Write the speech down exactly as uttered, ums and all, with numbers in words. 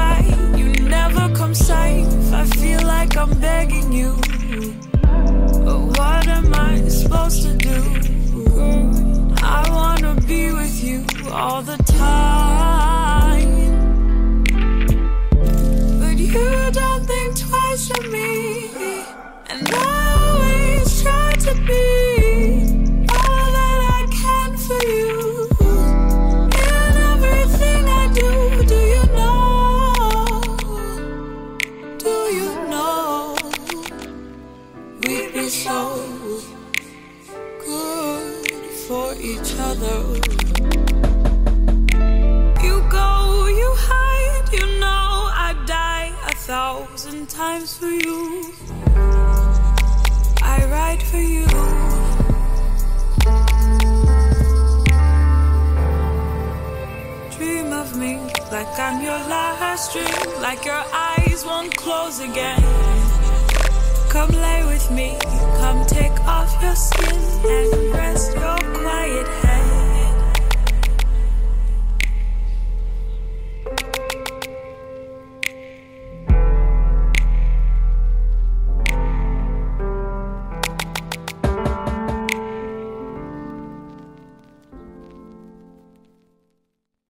by, you never come safe. I feel like I'm begging you, but what am I supposed to do? I wanna be with you all the time, but you don't think twice of me, and I always try to be so good for each other. You go, you hide, you know I'd die a thousand times for you. I ride for you. Dream of me like I'm your last dream, like your eyes won't close again. Come lay with me, come take off your skin and rest.